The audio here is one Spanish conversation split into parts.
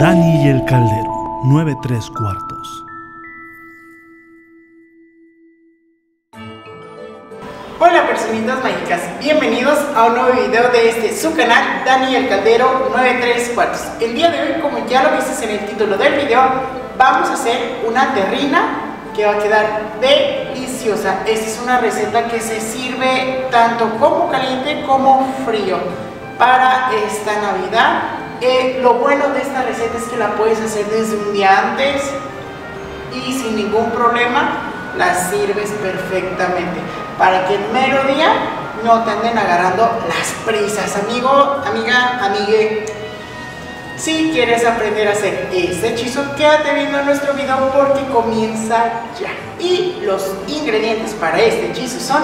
Dani y el Caldero 93 cuartos. Hola personitas mágicas, bienvenidos a un nuevo video de este su canal Dani y el Caldero 93 cuartos. El día de hoy, como ya lo viste en el título del video, vamos a hacer una terrina que va a quedar deliciosa. Esta es una receta que se sirve tanto como caliente como frío para esta Navidad. Lo bueno de esta receta es que la puedes hacer desde un día antes y sin ningún problema la sirves perfectamente para que el mero día no te anden agarrando las prisas, amigo, amiga, amigue. Si quieres aprender a hacer este hechizo, quédate viendo nuestro video porque comienza ya. Y los ingredientes para este hechizo son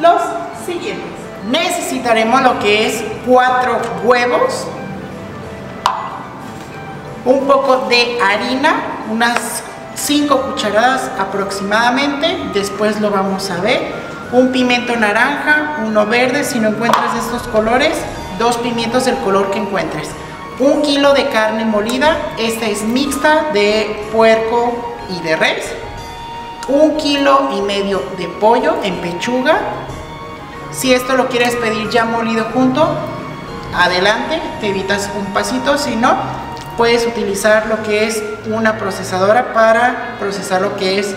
los siguientes. Necesitaremos lo que es 4 huevos, un poco de harina, unas 5 cucharadas aproximadamente, después lo vamos a ver, un pimiento naranja, uno verde, si no encuentras estos colores, 2 pimientos del color que encuentres. 1 kilo de carne molida, esta es mixta de puerco y de res, 1,5 kg de pollo en pechuga. Si esto lo quieres pedir ya molido junto, adelante, te evitas un pasito, si no, puedes utilizar lo que es una procesadora para procesar lo que es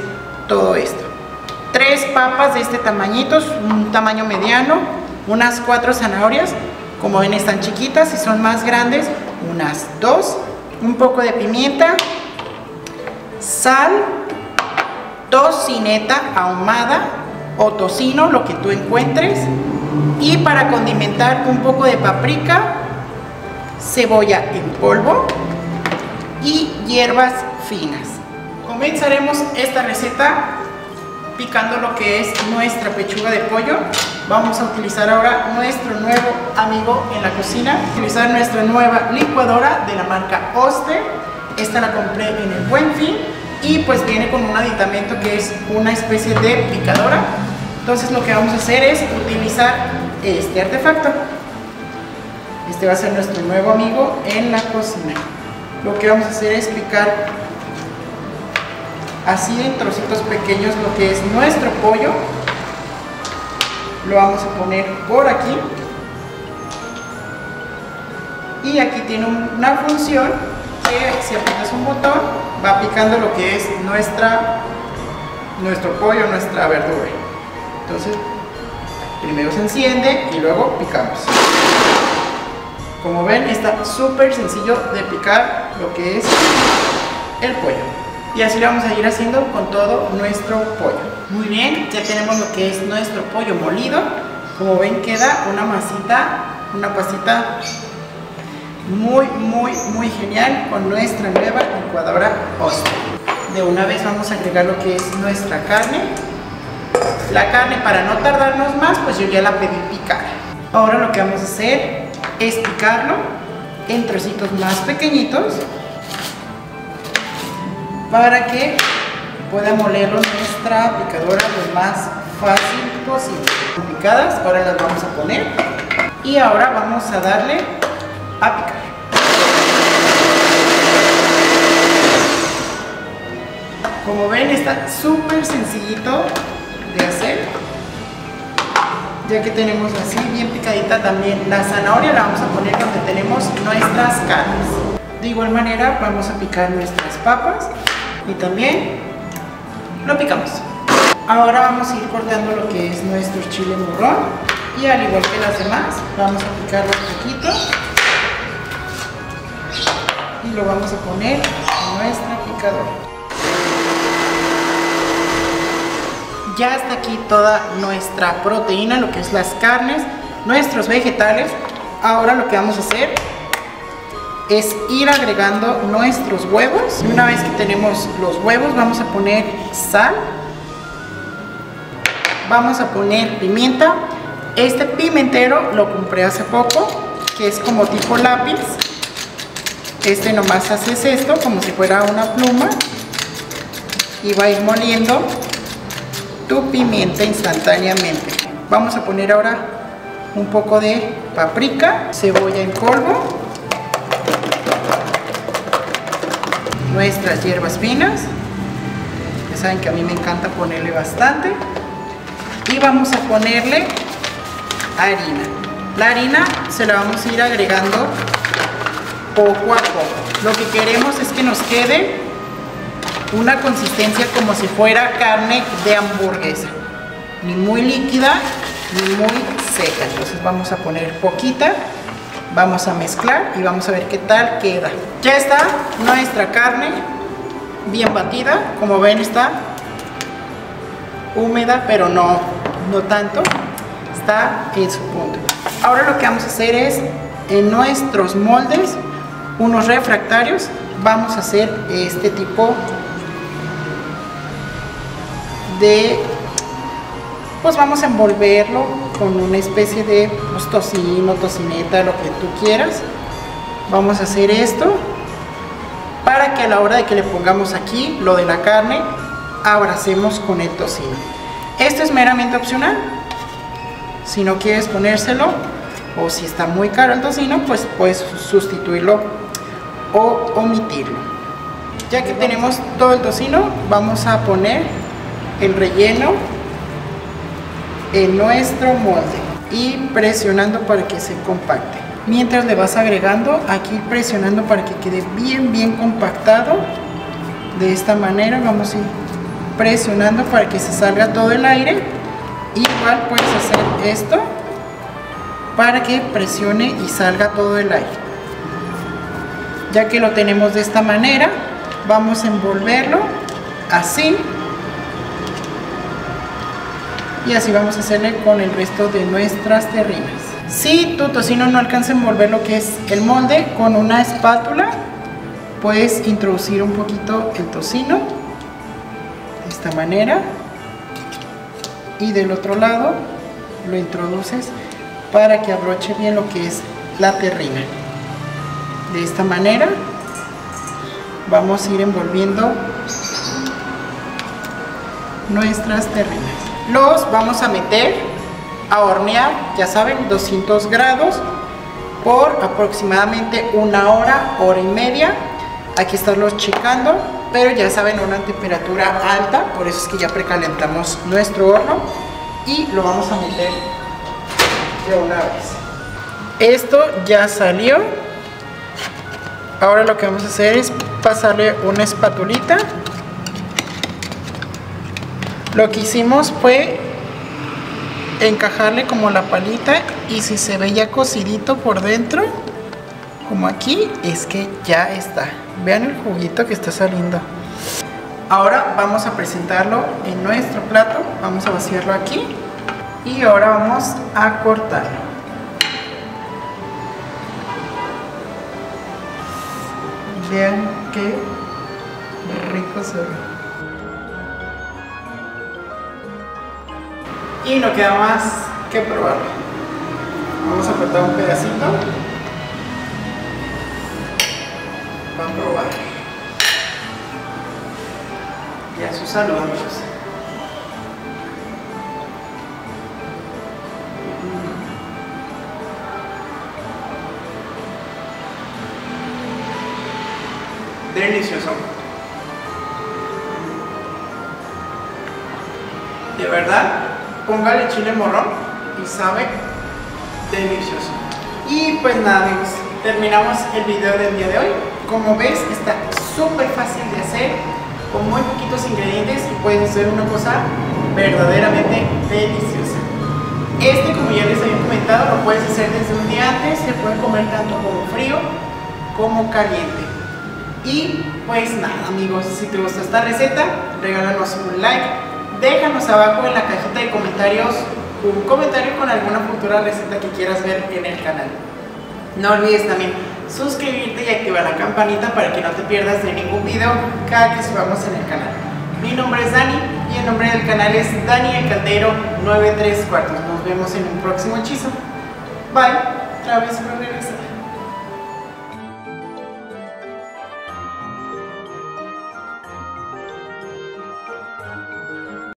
todo esto. 3 papas de este tamañito, un tamaño mediano, unas 4 zanahorias, como ven están chiquitas, si son más grandes, unas 2, un poco de pimienta, sal, tocineta ahumada o tocino, lo que tú encuentres, y para condimentar un poco de paprika, cebolla en polvo y hierbas finas. Comenzaremos esta receta picando lo que es nuestra pechuga de pollo. Vamos a utilizar ahora nuestro nuevo amigo en la cocina, utilizar nuestra nueva licuadora de la marca Oster. Esta la compré en el Buen Fin y pues viene con un aditamento que es una especie de picadora. Entonces lo que vamos a hacer es utilizar este artefacto. Este va a ser nuestro nuevo amigo en la cocina. Lo que vamos a hacer es picar así en trocitos pequeños lo que es nuestro pollo. Lo vamos a poner por aquí y aquí tiene una función que si aprietas un botón va picando lo que es nuestro pollo, nuestra verdura. Entonces primero se enciende y luego picamos. Como ven, está súper sencillo de picar lo que es el pollo. Y así lo vamos a ir haciendo con todo nuestro pollo. Muy bien, ya tenemos lo que es nuestro pollo molido. Como ven, queda una masita, una pasita muy genial con nuestra nueva licuadora Oster. De una vez vamos a agregar lo que es nuestra carne. La carne, para no tardarnos más, pues yo ya la pedí picar. Ahora lo que vamos a hacer es picarlo en trocitos más pequeñitos para que pueda molerlo nuestra picadora lo más fácil posible. Picadas, ahora las vamos a poner y ahora vamos a darle a picar. Como ven, está súper sencillito de hacer. Ya que tenemos así bien picadita también la zanahoria, la vamos a poner donde tenemos nuestras carnes. De igual manera vamos a picar nuestras papas y también lo picamos. Ahora vamos a ir cortando lo que es nuestro chile morrón y al igual que las demás vamos a picarlo un poquito y lo vamos a poner en nuestra picadora. Ya está aquí toda nuestra proteína, lo que es las carnes, nuestros vegetales. Ahora lo que vamos a hacer es ir agregando nuestros huevos. Una vez que tenemos los huevos vamos a poner sal, vamos a poner pimienta. Este pimentero lo compré hace poco, que es como tipo lápiz. Este nomás haces esto como si fuera una pluma y va a ir moliendo tu pimienta instantáneamente. Vamos a poner ahora un poco de paprika, cebolla en polvo, nuestras hierbas finas, ya saben que a mí me encanta ponerle bastante, y vamos a ponerle harina. La harina se la vamos a ir agregando poco a poco. Lo que queremos es que nos quede una consistencia como si fuera carne de hamburguesa, ni muy líquida ni muy seca. Entonces vamos a poner poquita, vamos a mezclar y vamos a ver qué tal queda. Ya está nuestra carne bien batida, como ven está húmeda, pero no tanto, está en su punto. Ahora lo que vamos a hacer es, en nuestros moldes, unos refractarios, vamos a hacer este tipo de, pues vamos a envolverlo con una especie de tocino, tocineta, lo que tú quieras. Vamos a hacer esto para que a la hora de que le pongamos aquí lo de la carne, abracemos con el tocino. Esto es meramente opcional. Si no quieres ponérselo o si está muy caro el tocino, pues puedes sustituirlo o omitirlo. Ya que tenemos todo el tocino, vamos a poner el relleno en nuestro molde y presionando para que se compacte. Mientras le vas agregando, aquí presionando para que quede bien compactado. De esta manera vamos a ir presionando para que se salga todo el aire. Igual puedes hacer esto para que presione y salga todo el aire. Ya que lo tenemos de esta manera, vamos a envolverlo así. Y así vamos a hacerle con el resto de nuestras terrinas. Si tu tocino no alcanza a envolver lo que es el molde, con una espátula puedes introducir un poquito el tocino, de esta manera, y del otro lado lo introduces para que abroche bien lo que es la terrina. De esta manera vamos a ir envolviendo nuestras terrinas. Los vamos a meter a hornear, ya saben, 200 grados por aproximadamente una hora, hora y media. Hay que estarlos checando, pero ya saben, una temperatura alta, por eso es que ya precalentamos nuestro horno y lo vamos a meter de una vez. Esto ya salió. Ahora lo que vamos a hacer es pasarle una espatulita. Lo que hicimos fue encajarle como la palita, y si se ve ya cocidito por dentro, como aquí, es que ya está. Vean el juguito que está saliendo. Ahora vamos a presentarlo en nuestro plato. Vamos a vaciarlo aquí y ahora vamos a cortarlo. Vean qué rico se ve. Y no queda más que probarlo. Vamos a cortar un pedacito. Van a probar. Y a su salud, amigos. Delicioso. De verdad. Póngale chile morrón y sabe delicioso. Y pues nada, amigos, terminamos el video del día de hoy. Como ves, está súper fácil de hacer, con muy poquitos ingredientes y pueden hacer una cosa verdaderamente deliciosa. Este, como ya les había comentado, lo puedes hacer desde un día antes, se puede comer tanto como frío como caliente. Y pues nada, amigos, si te gustó esta receta, regálanos un like. Déjanos abajo en la cajita de comentarios un comentario con alguna futura receta que quieras ver en el canal. No olvides también suscribirte y activar la campanita para que no te pierdas de ningún video cada que subamos en el canal. Mi nombre es Dani y el nombre del canal es Dani y el Caldero 93 cuartos. Nos vemos en un próximo hechizo. Bye, otra vez una regresada.